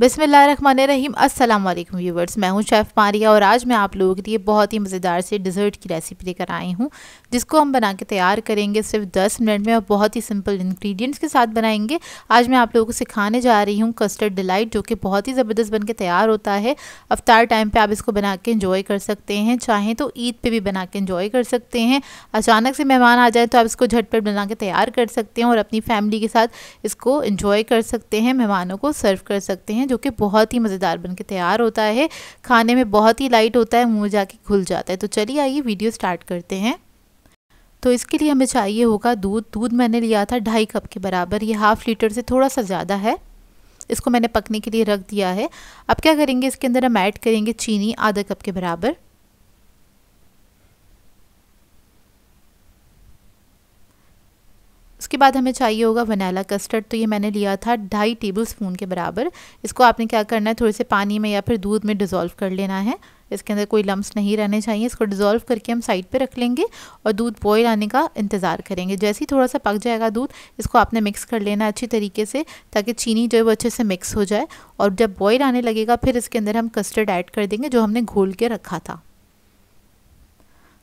बिस्मिल्लाहिर्रहमानिर्रहीम। अस्सलाम वालेकुम व्यूवर्स, मैं हूं शेफ़ मारिया और आज मैं आप लोगों के लिए बहुत ही मज़ेदार से डिज़र्ट की रेसिपी लेकर आई हूं, जिसको हम बना के तैयार करेंगे सिर्फ 10 मिनट में और बहुत ही सिंपल इंग्रेडिएंट्स के साथ बनाएंगे। आज मैं आप लोगों को सिखाने जा रही हूं कस्टर्ड डिलाइट, जो कि बहुत ही ज़बरदस्त बन के तैयार होता है। इफ्तार टाइम पर आप इसको बना के इंजॉय कर सकते हैं, चाहें तो ईद पर भी बना के इंजॉय कर सकते हैं। अचानक से मेहमान आ जाए तो आप इसको झटपट बना के तैयार कर सकते हैं और अपनी फैमिली के साथ इसको इंजॉय कर सकते हैं, मेहमानों को सर्व कर सकते हैं, जो कि बहुत ही मज़ेदार बनके तैयार होता है। खाने में बहुत ही लाइट होता है, मुंह जाके घुल जाता है। तो चलिए आइए वीडियो स्टार्ट करते हैं। तो इसके लिए हमें चाहिए होगा दूध मैंने लिया था 2.5 कप के बराबर, ये हाफ लीटर से थोड़ा सा ज़्यादा है। इसको मैंने पकने के लिए रख दिया है। अब क्या करेंगे, इसके अंदर हम ऐड करेंगे चीनी 0.5 कप के बराबर। उसके बाद हमें चाहिए होगा वनीला कस्टर्ड, तो ये मैंने लिया था 2.5 टेबल स्पून के बराबर। इसको आपने क्या करना है, थोड़े से पानी में या फिर दूध में डिज़ोल्व कर लेना है। इसके अंदर कोई लम्स नहीं रहने चाहिए। इसको डिज़ोल्व करके हम साइड पे रख लेंगे और दूध बॉयल आने का इंतज़ार करेंगे। जैसे ही थोड़ा सा पक जाएगा दूध, इसको आपने मिक्स कर लेना अच्छी तरीके से, ताकि चीनी जो है वो अच्छे से मिक्स हो जाए। और जब बॉयल आने लगेगा फिर इसके अंदर हम कस्टर्ड ऐड कर देंगे, जो हमने घोल के रखा था।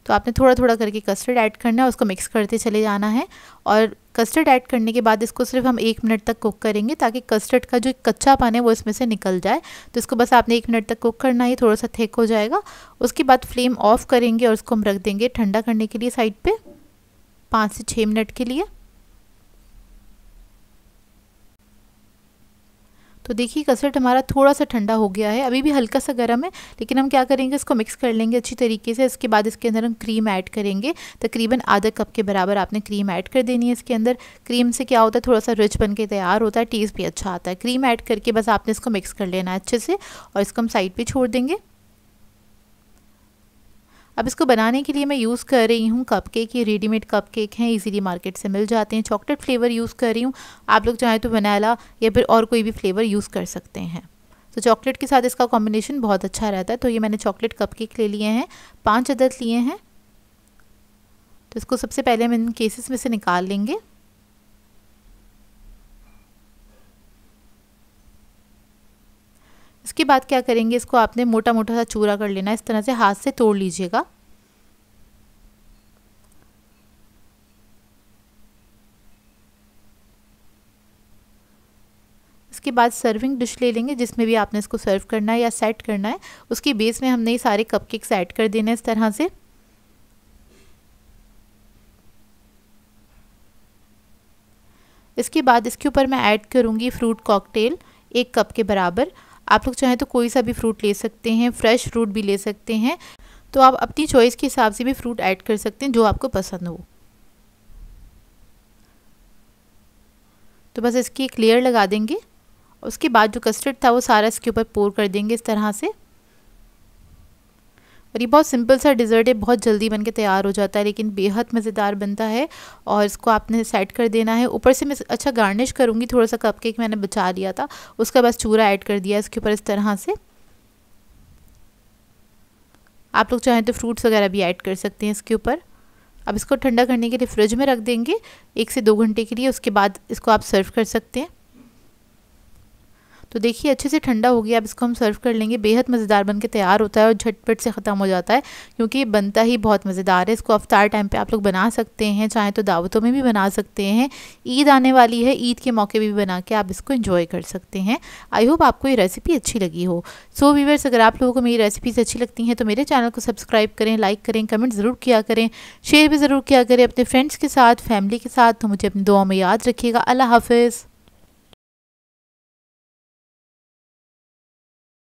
तो आपने थोड़ा थोड़ा करके कस्टर्ड ऐड करना है, उसको मिक्स करते चले जाना है। और कस्टर्ड ऐड करने के बाद इसको सिर्फ हम 1 मिनट तक कुक करेंगे, ताकि कस्टर्ड का जो कच्चा पानी है वो इसमें से निकल जाए। तो इसको बस आपने 1 मिनट तक कुक करना है, थोड़ा सा थिक हो जाएगा। उसके बाद फ्लेम ऑफ करेंगे और उसको हम रख देंगे ठंडा करने के लिए साइड पर 5 से 6 मिनट के लिए। तो देखिए कस्टर्ड हमारा थोड़ा सा ठंडा हो गया है, अभी भी हल्का सा गर्म है, लेकिन हम क्या करेंगे, इसको मिक्स कर लेंगे अच्छी तरीके से। इसके बाद इसके अंदर हम क्रीम ऐड करेंगे, तकरीबन 0.5 कप के बराबर आपने क्रीम ऐड कर देनी है इसके अंदर। क्रीम से क्या होता है, थोड़ा सा रिच बन के तैयार होता है, टेस्ट भी अच्छा आता है। क्रीम ऐड करके बस आपने इसको मिक्स कर लेना है अच्छे से और इसको हम साइड पर छोड़ देंगे। अब इसको बनाने के लिए मैं यूज़ कर रही हूँ कपकेक, ये रेडीमेड कपकेक हैं, इजीली मार्केट से मिल जाते हैं। चॉकलेट फ्लेवर यूज़ कर रही हूँ, आप लोग चाहें तो वनीला या फिर और कोई भी फ्लेवर यूज़ कर सकते हैं। तो चॉकलेट के साथ इसका कॉम्बिनेशन बहुत अच्छा रहता है। तो ये मैंने चॉकलेट कपकेक ले लिए हैं, 5 अदद लिए हैं। तो इसको सबसे पहले हम इन केसेस में से निकाल लेंगे। इसके बाद क्या करेंगे, इसको आपने मोटा मोटा सा चूरा कर लेना है, इस तरह से हाथ से तोड़ लीजिएगा। इसके बाद सर्विंग डिश ले लेंगे, जिसमें भी आपने इसको सर्व करना है या सेट करना है। उसकी बेस में हमने ये सारे कपकेक्स ऐड कर देने हैं इस तरह से। इसके बाद इसके ऊपर मैं ऐड करूँगी फ्रूट कॉकटेल 1 कप के बराबर। आप लोग चाहें तो कोई सा भी फ्रूट ले सकते हैं, फ्रेश फ्रूट भी ले सकते हैं। तो आप अपनी चॉइस के हिसाब से भी फ्रूट ऐड कर सकते हैं, जो आपको पसंद हो। तो बस इसकी एक लेयर लगा देंगे। उसके बाद जो कस्टर्ड था वो सारा इसके ऊपर पोर कर देंगे इस तरह से। और ये बहुत सिंपल सा डिज़र्ट है, बहुत जल्दी बन के तैयार हो जाता है, लेकिन बेहद मज़ेदार बनता है। और इसको आपने सेट कर देना है। ऊपर से मैं अच्छा गार्निश करूँगी, थोड़ा सा कपकेक मैंने बचा लिया था, उसका बस चूरा ऐड कर दिया इसके ऊपर इस तरह से। आप लोग चाहें तो फ्रूट्स वगैरह भी ऐड कर सकते हैं इसके ऊपर। अब इसको ठंडा करने के लिए फ्रिज में रख देंगे 1 से 2 घंटे के लिए। उसके बाद इसको आप सर्व कर सकते हैं। तो देखिए अच्छे से ठंडा हो गया, अब इसको हम सर्व कर लेंगे। बेहद मज़ेदार बनके तैयार होता है और झटपट से ख़त्म हो जाता है, क्योंकि ये बनता ही बहुत मज़ेदार है। इसको इफ्तार टाइम पे आप लोग बना सकते हैं, चाहे तो दावतों में भी बना सकते हैं। ईद आने वाली है, ईद के मौके भी बना के आप इसको एंजॉय कर सकते हैं। आई होप आपको ये रेसिपी अच्छी लगी हो। सो व्यूअर्स, अगर आप लोगों को मेरी रेसिपीज़ अच्छी लगती हैं तो मेरे चैनल को सब्सक्राइब करें, लाइक करें, कमेंट ज़रूर किया करें, शेयर भी ज़रूर किया करें अपने फ्रेंड्स के साथ, फैमिली के साथ। तो मुझे अपनी दुआ में याद रखिएगा। अल्लाह हाफिज़।